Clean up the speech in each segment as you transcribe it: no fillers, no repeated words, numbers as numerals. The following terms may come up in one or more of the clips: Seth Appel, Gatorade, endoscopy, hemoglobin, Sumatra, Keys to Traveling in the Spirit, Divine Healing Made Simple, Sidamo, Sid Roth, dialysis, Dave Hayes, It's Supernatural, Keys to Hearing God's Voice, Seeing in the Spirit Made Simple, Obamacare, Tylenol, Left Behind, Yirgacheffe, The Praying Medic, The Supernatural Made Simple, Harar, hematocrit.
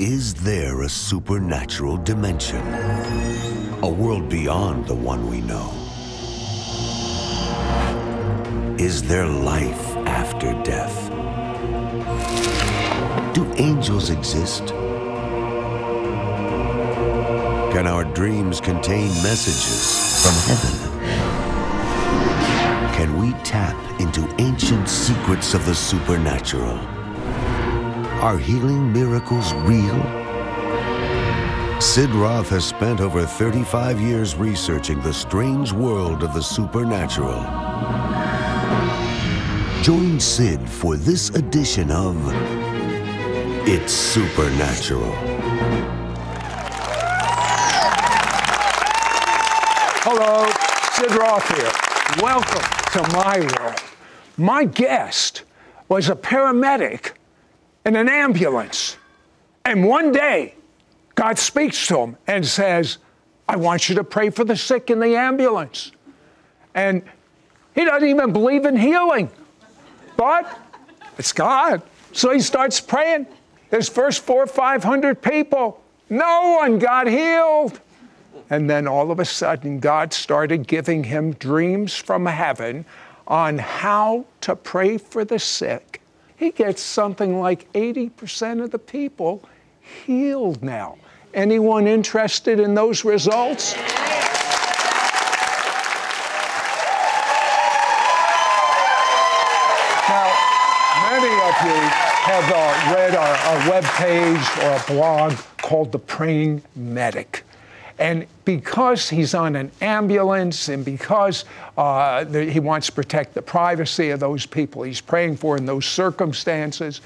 Is there a supernatural dimension? A world beyond the one we know? Is there life after death? Do angels exist? Can our dreams contain messages from heaven? Can we tap into ancient secrets of the supernatural? Are healing miracles real? Sid Roth has spent over 35 years researching the strange world of the supernatural. Join Sid for this edition of It's Supernatural. Hello, Sid Roth here. Welcome to my world. My guest was a paramedic in an ambulance. And one day, God speaks to him and says, I want you to pray for the sick in the ambulance. And he doesn't even believe in healing, but it's God. So he starts praying. His first 400 or 500 people, no one got healed. And then all of a sudden, God started giving him dreams from heaven on how to pray for the sick. He gets something like 80% of the people healed now. Anyone interested in those results? Now, many of you have read a web page or a blog called The Praying Medic. And because he's on an ambulance and because he wants to protect the privacy of those people he's praying for in those circumstances,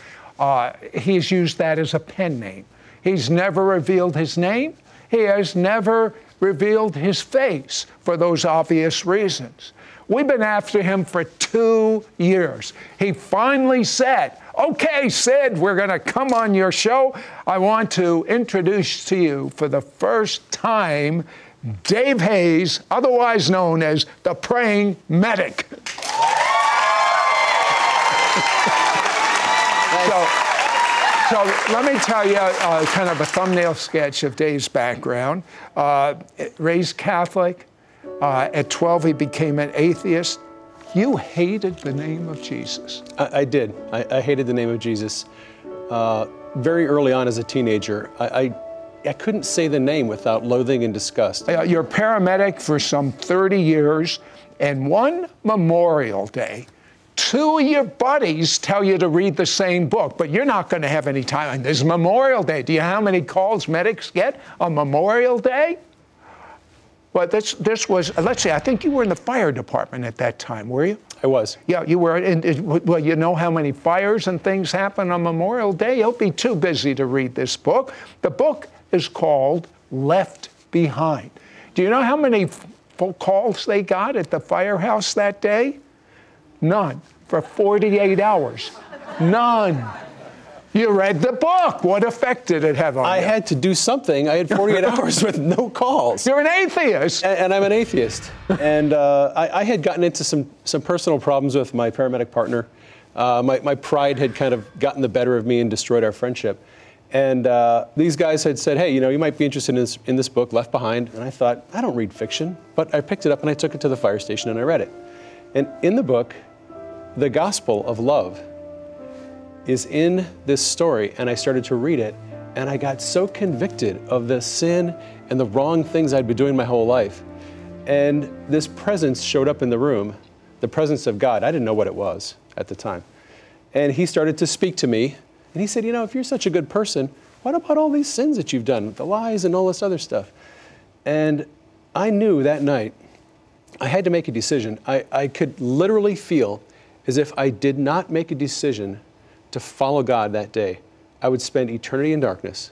he's used that as a pen name. He's never revealed his name. He has never revealed his face for those obvious reasons. We've been after him for 2 years. He finally said, okay, Sid, we're going to come on your show. I want to introduce to you for the first time Dave Hayes, otherwise known as the Praying Medic. So let me tell you kind of a thumbnail sketch of Dave's background. Raised Catholic. At 12, he became an atheist. You hated the name of Jesus. I did. I hated the name of Jesus. Very early on as a teenager, I couldn't say the name without loathing and disgust. You're a paramedic for some 30 years, and one Memorial Day, 2 of your buddies tell you to read the same book, but you're not going to have any time. This is Memorial Day. Do you know how many calls medics get on Memorial Day? But this was, let's see, I think you were in the fire department at that time, were you? I was. Yeah, you were. Well, you know how many fires and things happen on Memorial Day? You'll be too busy to read this book. The book is called Left Behind. Do you know how many calls they got at the firehouse that day? None. For 48 hours. None. You read the book. What effect did it have on you? I had to do something. I had 48 hours with no calls. You're an atheist. And I'm an atheist. And I had gotten into some personal problems with my paramedic partner. My pride had kind of gotten the better of me and destroyed our friendship. And these guys had said, hey, you know, you might be interested in this book, Left Behind. And I thought, I don't read fiction. But I picked it up and I took it to the fire station and I read it. And in the book, the gospel of love is in this story, and I started to read it, and I got so convicted of the sin and the wrong things I'd been doing my whole life. And this presence showed up in the room, the presence of God. I didn't know what it was at the time. And he started to speak to me, and he said, you know, if you're such a good person, what about all these sins that you've done, the lies and all this other stuff? And I knew that night I had to make a decision. I could literally feel as if I did not make a decision to follow God that day, I would spend eternity in darkness.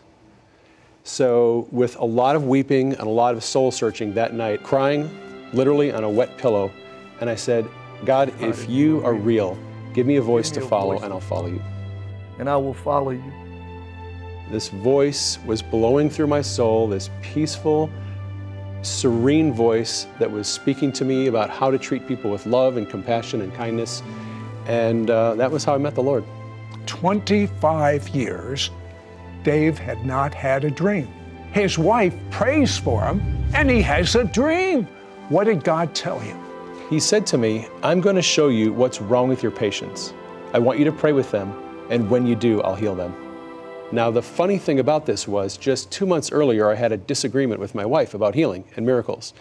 So with a lot of weeping and a lot of soul searching that night, crying literally on a wet pillow, and I said, God, if you are real, give me a voice to follow and I'll follow you. And I will follow you. This voice was blowing through my soul, this peaceful, serene voice that was speaking to me about how to treat people with love and compassion and kindness. And that was how I met the Lord. 25 years Dave had not had a dream. His wife prays for him, and he has a dream. What did God tell him? He said to me, I'm going to show you what's wrong with your patients. I want you to pray with them, and when you do, I'll heal them. Now, the funny thing about this was just 2 months earlier, I had a disagreement with my wife about healing and miracles.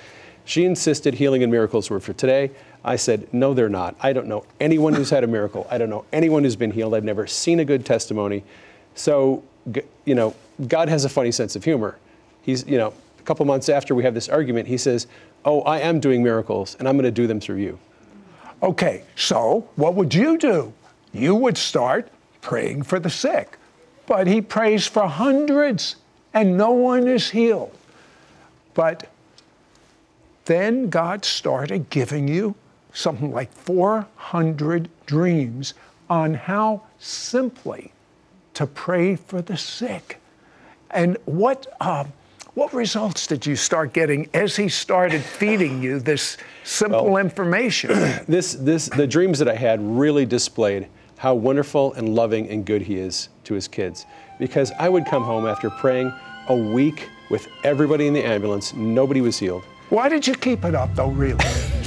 She insisted healing and miracles were for today. I said, no, they're not. I don't know anyone who's had a miracle. I don't know anyone who's been healed. I've never seen a good testimony. So, you know, God has a funny sense of humor. He's, you know, a couple months after we have this argument, he says, oh, I am doing miracles, and I'm going to do them through you. Okay, so what would you do? You would start praying for the sick. But he prays for hundreds, and no one is healed. But then God started giving you something like 400 dreams on how simply to pray for the sick. And what results did you start getting as he started feeding you this simple information? The dreams that I had really displayed how wonderful and loving and good he is to his kids. Because I would come home after praying a week with everybody in the ambulance, nobody was healed. Why did you keep it up though, really?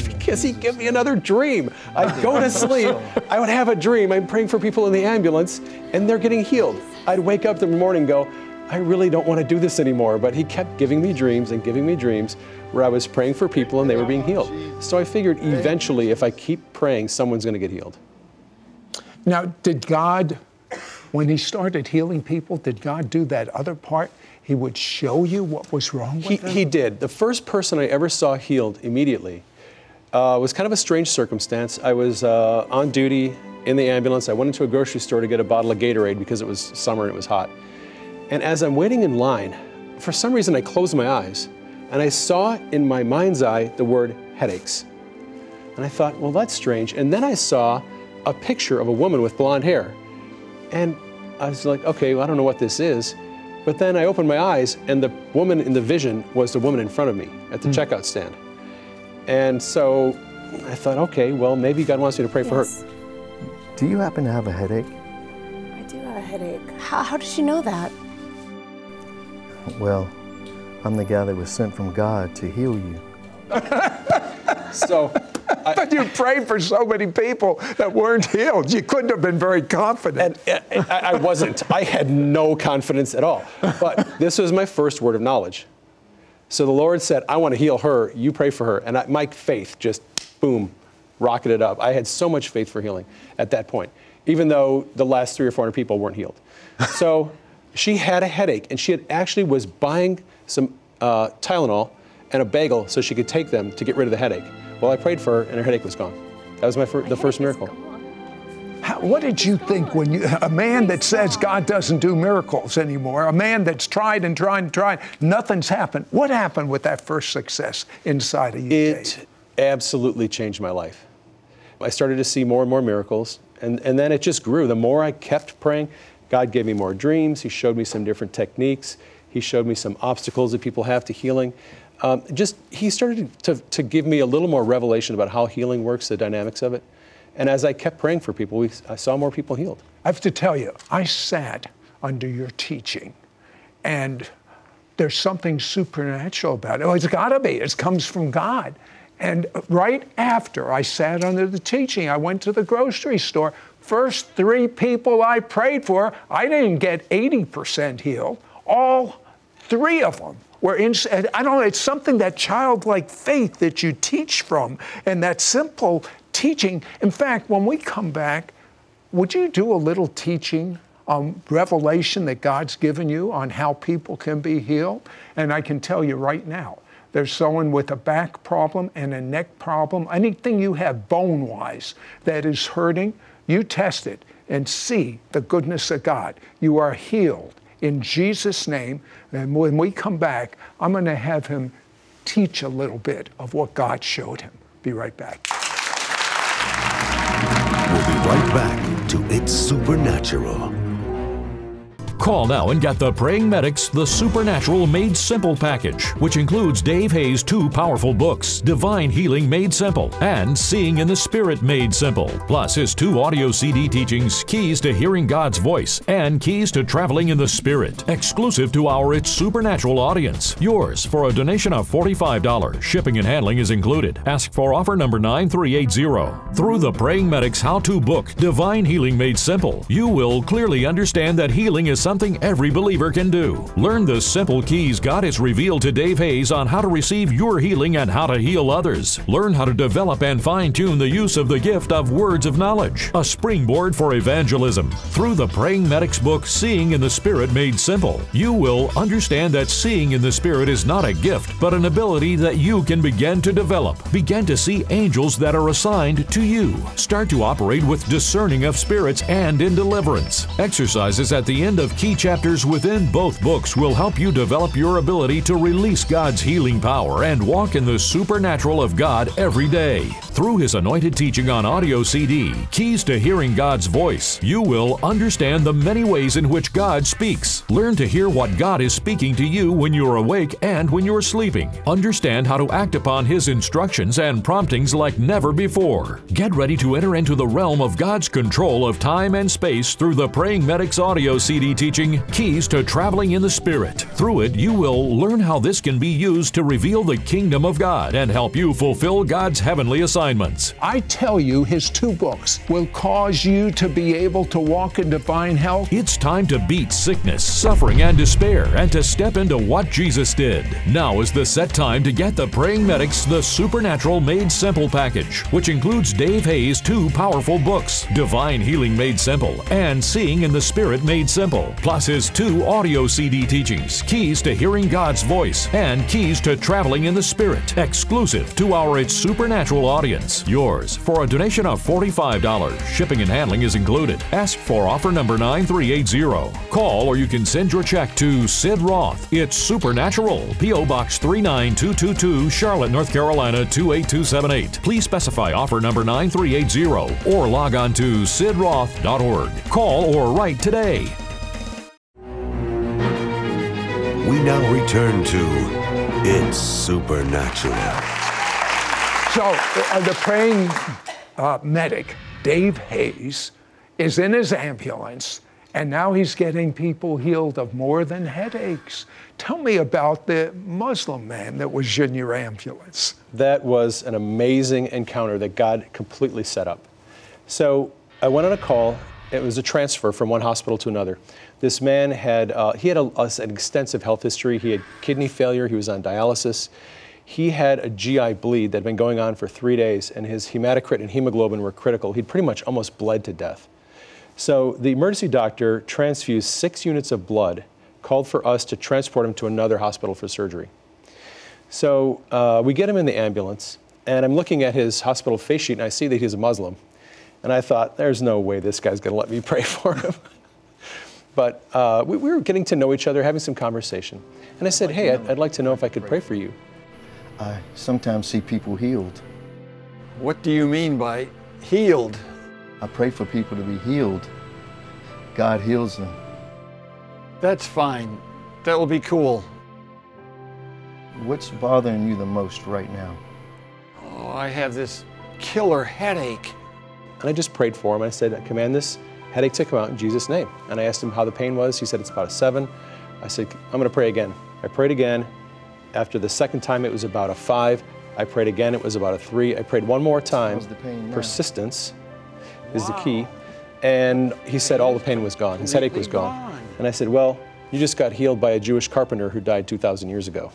Because he'd give me another dream. I'd go to sleep, I would have a dream, I'm praying for people in the ambulance, and they're getting healed. I'd wake up in the morning and go, I really don't want to do this anymore, but he kept giving me dreams where I was praying for people and they were being healed. So I figured eventually if I keep praying, someone's going to get healed. Now, did God, when he started healing people, did God do that other part? He would show you what was wrong with them? He did. The first person I ever saw healed immediately was kind of a strange circumstance. I was on duty in the ambulance. I went into a grocery store to get a bottle of Gatorade because it was summer and it was hot. And as I'm waiting in line, for some reason I closed my eyes and I saw in my mind's eye the word headaches. And I thought, well, that's strange. And then I saw a picture of a woman with blonde hair. And I was like, okay, well, I don't know what this is. But then I opened my eyes and the woman in the vision was the woman in front of me at the checkout stand. And so I thought, okay, well, maybe God wants me to pray for her. Do you happen to have a headache? I do have a headache. How did you know that? Well, I'm the guy that was sent from God to heal you. But you prayed for so many people that weren't healed. You couldn't have been very confident. And I wasn't. I had no confidence at all. But this was my first word of knowledge. So the Lord said, I want to heal her. You pray for her. And my faith just, boom, rocketed up. I had so much faith for healing at that point, even though the last 300 or 400 people weren't healed. So she had a headache, and she had actually was buying some Tylenol and a bagel so she could take them to get rid of the headache. Well, I prayed for her, and her headache was gone. That was the first miracle. What did you think when you, a man that says God doesn't do miracles anymore, a man that's tried and tried and tried, nothing's happened. What happened with that first success inside of you, Dave? It absolutely changed my life. I started to see more and more miracles, and then it just grew. The more I kept praying, God gave me more dreams. He showed me some different techniques. He showed me some obstacles that people have to healing. He started to give me a little more revelation about how healing works, the dynamics of it. And as I kept praying for people, I saw more people healed. I have to tell you, I sat under your teaching, and there's something supernatural about it. Oh, it's got to be. It comes from God. And right after I sat under the teaching, I went to the grocery store. First 3 people I prayed for, I didn't get 80% healed. All 3 of them. I don't know, it's something, that childlike faith that you teach from and that simple teaching. In fact, when we come back, would you do a little teaching on revelation that God's given you on how people can be healed? And I can tell you right now, there's someone with a back problem and a neck problem, anything you have bone-wise that is hurting, you test it and see the goodness of God. You are healed. In Jesus' name, and when we come back, I'm going to have him teach a little bit of what God showed him. Be right back. We'll be right back to It's Supernatural. Call now and get The Praying Medic's The Supernatural Made Simple package, which includes Dave Hayes' two powerful books, Divine Healing Made Simple and Seeing in the Spirit Made Simple, plus his two audio CD teachings, Keys to Hearing God's Voice and Keys to Traveling in the Spirit, exclusive to our It's Supernatural audience. Yours for a donation of $45. Shipping and handling is included. Ask for offer number 9380. Through The Praying Medic's how-to book, Divine Healing Made Simple, you will clearly understand that healing is something every believer can do. Learn the simple keys God has revealed to Dave Hayes on how to receive your healing and how to heal others. Learn how to develop and fine-tune the use of the gift of words of knowledge, a springboard for evangelism. Through The Praying Medic's book, Seeing in the Spirit Made Simple, you will understand that seeing in the Spirit is not a gift, but an ability that you can begin to develop. Begin to see angels that are assigned to you. Start to operate with discerning of spirits and in deliverance. Exercises at the end of key chapters within both books will help you develop your ability to release God's healing power and walk in the supernatural of God every day. Through his anointed teaching on audio CD, Keys to Hearing God's Voice, you will understand the many ways in which God speaks. Learn to hear what God is speaking to you when you're awake and when you're sleeping. Understand how to act upon his instructions and promptings like never before. Get ready to enter into the realm of God's control of time and space through The Praying Medic's audio CD teaching, Keys to Traveling in the Spirit. Through it, you will learn how this can be used to reveal the kingdom of God and help you fulfill God's heavenly assignments. I tell you, his two books will cause you to be able to walk in divine health. It's time to beat sickness, suffering, and despair, and to step into what Jesus did. Now is the set time to get The Praying Medic's The Supernatural Made Simple package, which includes Dave Hayes' two powerful books, Divine Healing Made Simple and Seeing in the Spirit Made Simple, plus his two audio CD teachings, Keys to Hearing God's Voice and Keys to Traveling in the Spirit, exclusive to our It's Supernatural audience. Yours for a donation of $45. Shipping and handling is included. Ask for offer number 9380. Call or you can send your check to Sid Roth. It's Supernatural, P.O. Box 39222, Charlotte, North Carolina 28278. Please specify offer number 9380 or log on to sidroth.org. Call or write today. We now return to It's Supernatural. So, the praying medic, Dave Hayes, is in his ambulance, and now he's getting people healed of more than headaches. Tell me about the Muslim man that was in your ambulance. That was an amazing encounter that God completely set up. So, I went on a call. It was a transfer from one hospital to another. This man had, an extensive health history. He had kidney failure, he was on dialysis. He had a GI bleed that had been going on for 3 days, and his hematocrit and hemoglobin were critical. He'd pretty much almost bled to death. So the emergency doctor transfused 6 units of blood, called for us to transport him to another hospital for surgery. So we get him in the ambulance, and I'm looking at his hospital face sheet, and I see that he's a Muslim. And I thought, there's no way this guy's going to let me pray for him. But we were getting to know each other, having some conversation. And I said, hey, I'd like to know if I could pray for you. I sometimes see people healed. What do you mean by healed? I pray for people to be healed. God heals them. That's fine. That will be cool. What's bothering you the most right now? Oh, I have this killer headache. And I just prayed for him. I said, I command this headache to come out in Jesus' name. And I asked him how the pain was. He said, it's about a 7. I said, I'm going to pray again. I prayed again. After the second time, it was about a 5. I prayed again. It was about a 3. I prayed one more time. The pain persistence is the key. And he said all the pain was gone. His headache was gone. And I said, well, you just got healed by a Jewish carpenter who died 2,000 years ago.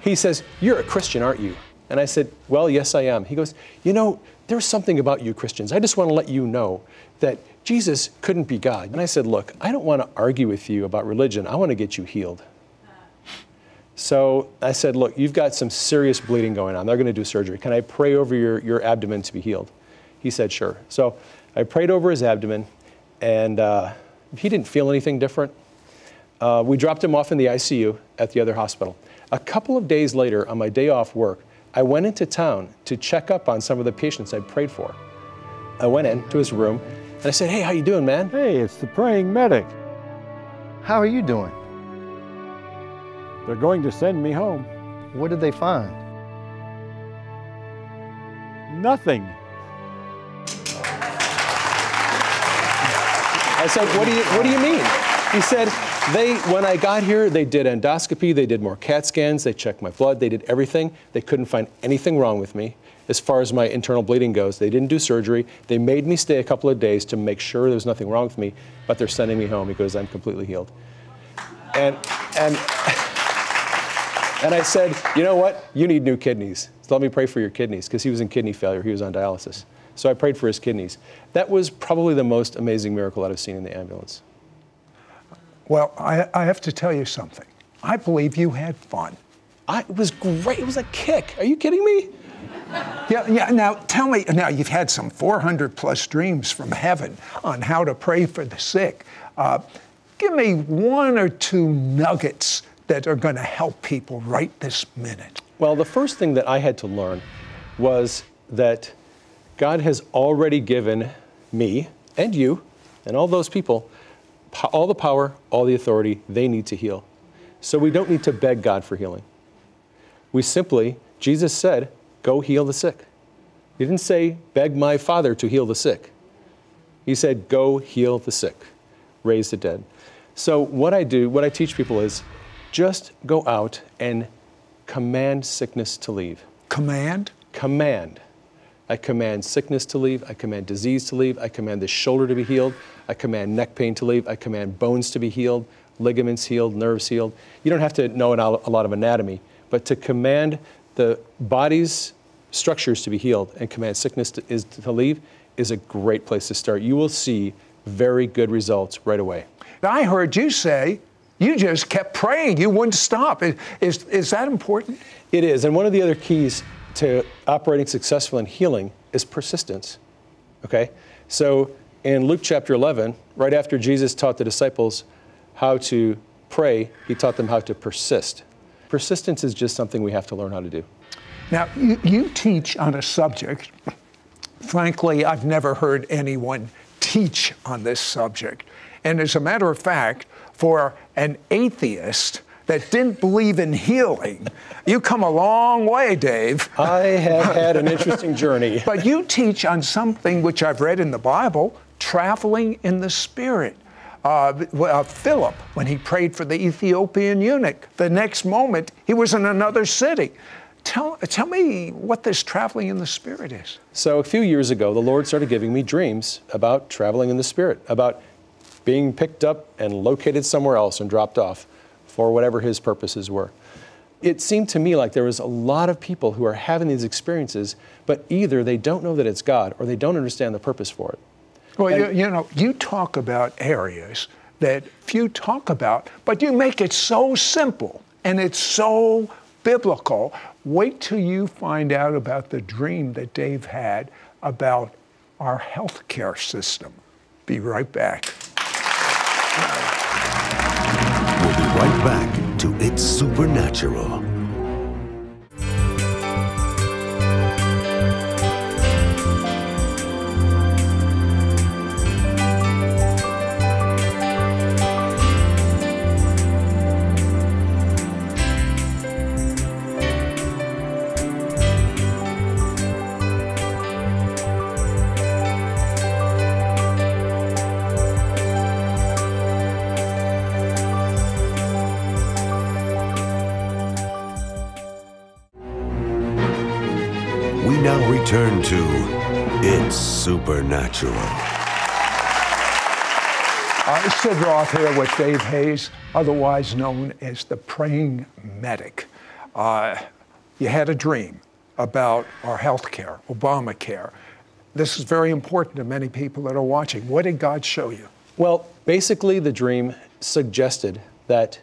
He says, you're a Christian, aren't you? And I said, well, yes, I am. He goes, you know, there's something about you Christians. I just want to let you know that Jesus couldn't be God. And I said, look, I don't want to argue with you about religion. I want to get you healed. So I said, look, you've got some serious bleeding going on. They're going to do surgery. Can I pray over your abdomen to be healed? He said, sure. So I prayed over his abdomen, and he didn't feel anything different. We dropped him off in the ICU at the other hospital. A couple of days later, on my day off work, I went into town to check up on some of the patients I'd prayed for. I went into his room, And I said, hey, how you doing, man? Hey, it's the Praying Medic. How are you doing? They're going to send me home. What did they find? Nothing. I said, what do you mean? He said, when I got here, they did endoscopy, they did more CAT scans, they checked my blood, they did everything. They couldn't find anything wrong with me. As far as my internal bleeding goes, they didn't do surgery. They made me stay a couple of days to make sure there was nothing wrong with me, but they're sending me home because I'm completely healed. And I said, you know what? You need new kidneys. So let me pray for your kidneys, because he was in kidney failure. He was on dialysis. So I prayed for his kidneys. That was probably the most amazing miracle that I've seen in the ambulance. Well, I have to tell you something. I believe you had fun. It was great. It was a kick. Are you kidding me? Yeah, now tell me, now you've had some 400 plus dreams from heaven on how to pray for the sick. Give me one or two nuggets that are going to help people right this minute. Well, the first thing that I had to learn was that God has already given me and you and all those people all the power, all the authority they need to heal. So we don't need to beg God for healing. We simply, Jesus said, go heal the sick. He didn't say, beg my Father to heal the sick. He said, go heal the sick, raise the dead. So what I do, what I teach people is just go out and command sickness to leave. Command? Command. I command sickness to leave. I command disease to leave. I command the shoulder to be healed. I command neck pain to leave. I command bones to be healed, ligaments healed, nerves healed. You don't have to know a lot of anatomy, but to command the body's structures to be healed and command sickness to leave is a great place to start. You will see very good results right away. Now, I heard you say you just kept praying. You wouldn't stop. Is that important? It is. And one of the other keys to operating successful in healing is persistence. Okay? So in Luke chapter 11, right after Jesus taught the disciples how to pray, he taught them how to persist. Persistence is just something we have to learn how to do. Now, you teach on a subject, frankly, I've never heard anyone teach on this subject. And as a matter of fact, for an atheist that didn't believe in healing, you come a long way, Dave. I have had an interesting journey. But you teach on something which I've read in the Bible, traveling in the Spirit. Philip, when he prayed for the Ethiopian eunuch, the next moment he was in another city. Tell me what this traveling in the Spirit is. So a few years ago, the Lord started giving me dreams about traveling in the Spirit, about being picked up and located somewhere else and dropped off for whatever his purposes were. It seemed to me like there was a lot of people who are having these experiences, but either they don't know that it's God or they don't understand the purpose for it. Well, you talk about areas that few talk about, but you make it so simple and it's so biblical. Wait till you find out about the dream that Dave had about our healthcare system. Be right back. We'll be right back to It's Supernatural. Turn to It's Supernatural. Sid Roth here with Dave Hayes, otherwise known as the Praying Medic. You had a dream about our health care, Obamacare. This is very important to many people that are watching. What did God show you? Well, basically the dream suggested that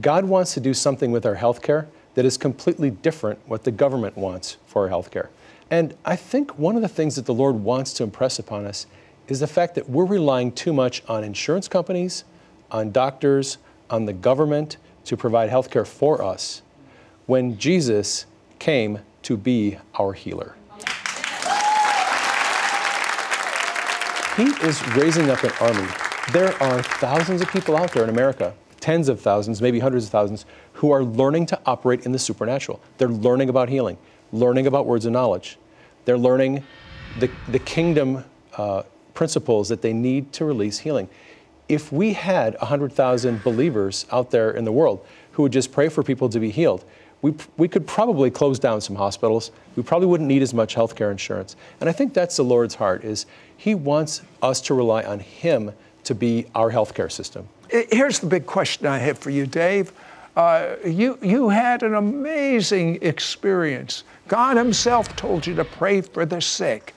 God wants to do something with our health care that is completely different what the government wants for our health care. And I think one of the things that the Lord wants to impress upon us is the fact that we're relying too much on insurance companies, on doctors, on the government to provide health care for us when Jesus came to be our healer. He is raising up an army. There are thousands of people out there in America, tens of thousands, maybe hundreds of thousands, who are learning to operate in the supernatural. They're learning about healing, learning about words of knowledge. They're learning the kingdom principles that they need to release healing. If we had 100,000 believers out there in the world who would just pray for people to be healed, we could probably close down some hospitals. We probably wouldn't need as much health care insurance. And I think that's the Lord's heart, is He wants us to rely on Him to be our health care system. Here's the big question I have for you, Dave. You had an amazing experience. God Himself told you to pray for the sick.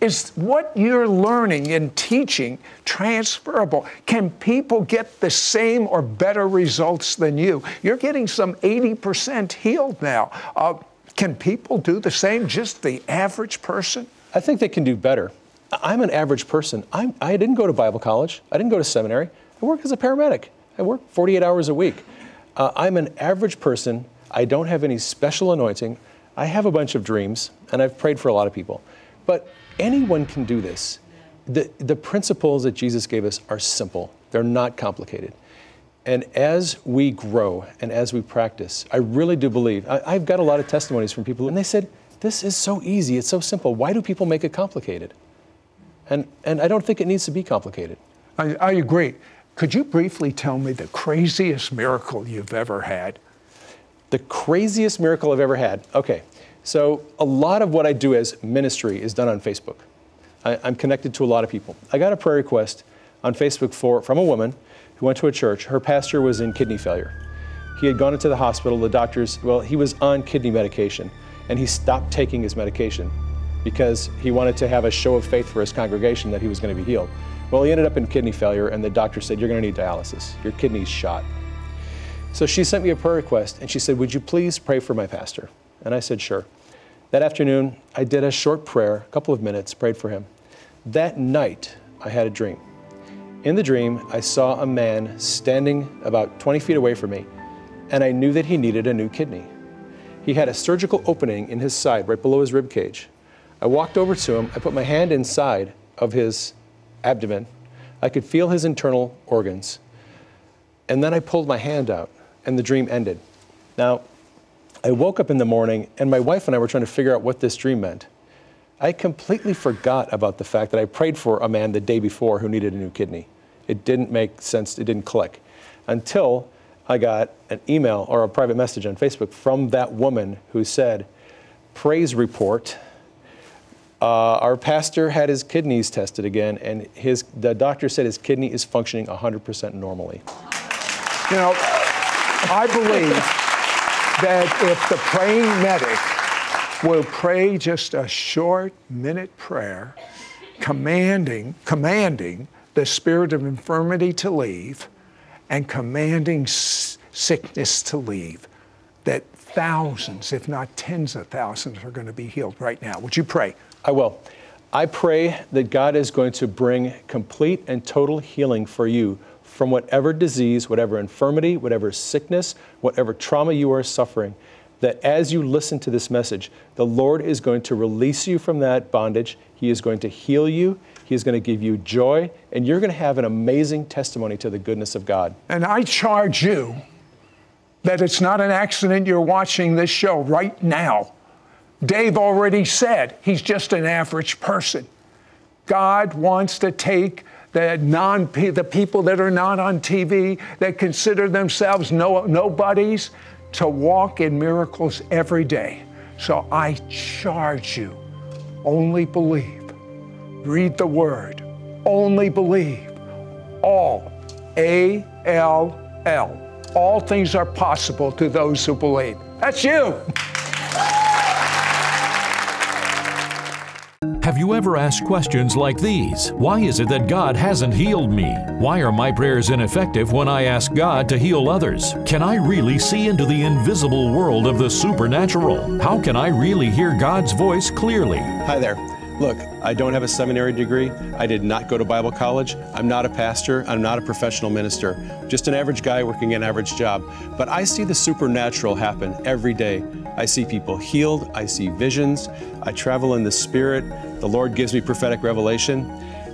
Is what you're learning and teaching transferable? Can people get the same or better results than you? You're getting some 80% healed now. Can people do the same, just the average person? I think they can do better. I'm an average person. I didn't go to Bible college. I didn't go to seminary. I work as a paramedic. I work 48 hours a week. I'm an average person. I don't have any special anointing. I have a bunch of dreams, and I've prayed for a lot of people. But anyone can do this. The principles that Jesus gave us are simple. They're not complicated. And as we grow and as we practice, I really do believe, I've got a lot of testimonies from people, and they said, this is so easy, it's so simple. Why do people make it complicated? And I don't think it needs to be complicated. I agree. Could you briefly tell me the craziest miracle you've ever had? The craziest miracle I've ever had? Okay. So a lot of what I do as ministry is done on Facebook. I'm connected to a lot of people. I got a prayer request on Facebook from a woman who went to a church. Her pastor was in kidney failure. He had gone into the hospital. The doctors, well, he was on kidney medication, and he stopped taking his medication because he wanted to have a show of faith for his congregation that he was going to be healed. Well, he ended up in kidney failure, and the doctor said, you're going to need dialysis. Your kidney's shot. So she sent me a prayer request, and she said, would you please pray for my pastor? And I said, sure. That afternoon, I did a short prayer, a couple of minutes, prayed for him. That night, I had a dream. In the dream, I saw a man standing about 20 feet away from me, and I knew that he needed a new kidney. He had a surgical opening in his side, right below his rib cage. I walked over to him. I put my hand inside of his abdomen. I could feel his internal organs. And then I pulled my hand out, and the dream ended. Now, I woke up in the morning, and my wife and I were trying to figure out what this dream meant. I completely forgot about the fact that I prayed for a man the day before who needed a new kidney. It didn't make sense. It didn't click until I got an email or a private message on Facebook from that woman who said, praise report. Our pastor had his kidneys tested again, and the doctor said his kidney is functioning 100% normally. You know, I believe that if the praying medic will pray just a short minute prayer, commanding the spirit of infirmity to leave and commanding sickness to leave, that thousands, if not tens of thousands, are going to be healed right now. Would you pray? I will. I pray that God is going to bring complete and total healing for you from whatever disease, whatever infirmity, whatever sickness, whatever trauma you are suffering, that as you listen to this message, the Lord is going to release you from that bondage. He is going to heal you. He is going to give you joy, and you're going to have an amazing testimony to the goodness of God. And I charge you that it's not an accident you're watching this show right now. Dave already said he's just an average person. God wants to take the people that are not on TV, that consider themselves nobodies, to walk in miracles every day. So I charge you, only believe. Read the Word. Only believe. All, A-L-L. All things are possible to those who believe. That's you. Have you ever asked questions like these? Why is it that God hasn't healed me? Why are my prayers ineffective when I ask God to heal others? Can I really see into the invisible world of the supernatural? How can I really hear God's voice clearly? Hi there. Look, I don't have a seminary degree. I did not go to Bible college. I'm not a pastor. I'm not a professional minister. Just an average guy working an average job. But I see the supernatural happen every day. I see people healed. I see visions. I travel in the Spirit. The Lord gives me prophetic revelation.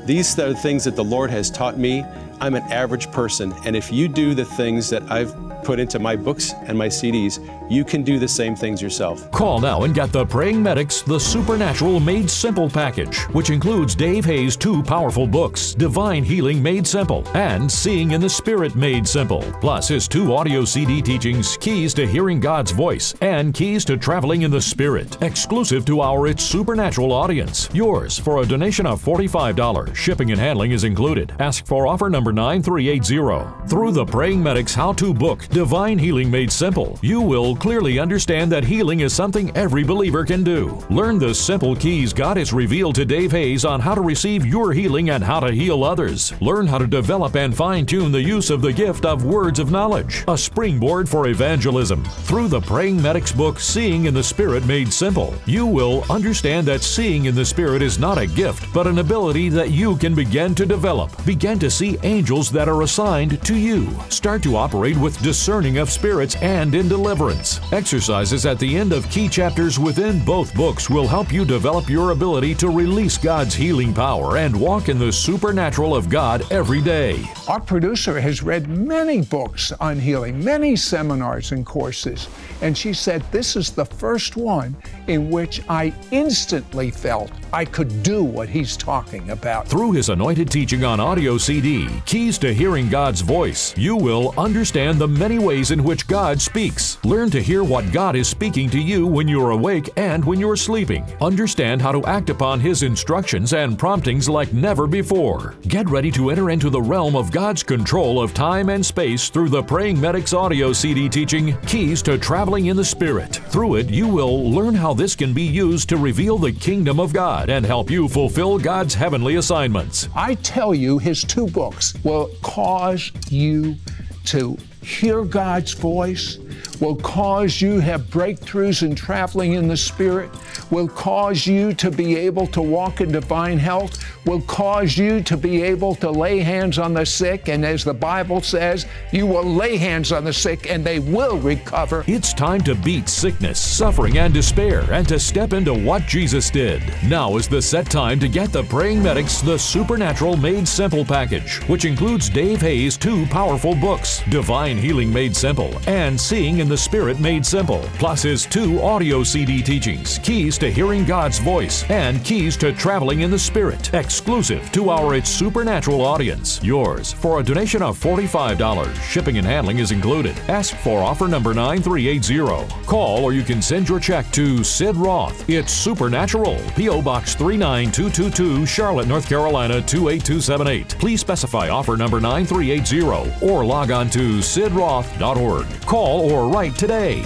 These are the things that the Lord has taught me. I'm an average person, and if you do the things that I've put into my books and my CDs, you can do the same things yourself. Call now and get The Praying Medic's The Supernatural Made Simple package, which includes Dave Hayes' two powerful books, Divine Healing Made Simple and Seeing in the Spirit Made Simple, plus his two audio CD teachings, Keys to Hearing God's Voice and Keys to Traveling in the Spirit, exclusive to our It's Supernatural audience. Yours for a donation of $45. Shipping and handling is included. Ask for offer number 9380. Through The Praying Medic's how-to book, Divine Healing Made Simple, you will clearly understand that healing is something every believer can do. Learn the simple keys God has revealed to Dave Hayes on how to receive your healing and how to heal others. Learn how to develop and fine-tune the use of the gift of words of knowledge, a springboard for evangelism. Through The Praying Medic's book, Seeing in the Spirit Made Simple, you will understand that seeing in the Spirit is not a gift, but an ability that you can begin to develop. Begin to see angels that are assigned to you. Start to operate with discerning of spirits and in deliverance. Exercises at the end of key chapters within both books will help you develop your ability to release God's healing power and walk in the supernatural of God every day. Our producer has read many books on healing, many seminars and courses, and she said this is the first one in which I instantly felt I could do what he's talking about. Through his anointed teaching on audio CD, Keys to Hearing God's Voice, you will understand the many ways in which God speaks. Learn to hear what God is speaking to you when you're awake and when you're sleeping. Understand how to act upon His instructions and promptings like never before. Get ready to enter into the realm of God's control of time and space through The Praying Medic's audio CD teaching, Keys to Traveling in the Spirit. Through it, you will learn how this can be used to reveal the kingdom of God and help you fulfill God's heavenly assignments. I tell you, His two books will cause you to hear God's voice, will cause you to have breakthroughs in traveling in the Spirit, will cause you to be able to walk in divine health, will cause you to be able to lay hands on the sick, and as the Bible says, you will lay hands on the sick and they will recover. It's time to beat sickness, suffering, and despair, and to step into what Jesus did. Now is the set time to get The Praying Medic's The Supernatural Made Simple package, which includes Dave Hayes' two powerful books, Divine Healing Made Simple and Seeing in the Spirit Made Simple, plus his two audio CD teachings, Keys to Hearing God's Voice and Keys to Traveling in the Spirit, exclusive to our It's Supernatural audience. Yours for a donation of $45. Shipping and handling is included. Ask for offer number 9380. Call or you can send your check to Sid Roth, It's Supernatural, P.O. Box 39222, Charlotte, North Carolina 28278. Please specify offer number 9380 or log on to sidroth.org. Call or write today.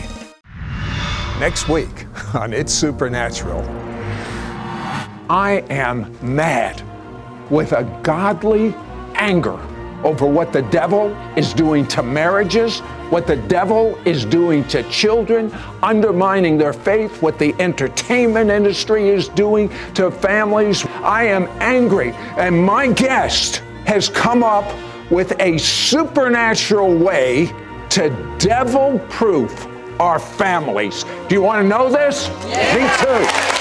Next week on It's Supernatural. I am mad with a godly anger over what the devil is doing to marriages, what the devil is doing to children, undermining their faith, what the entertainment industry is doing to families. I am angry, and my guest has come up with a supernatural way to devil-proof our families. Do you want to know this? Yeah. Me too.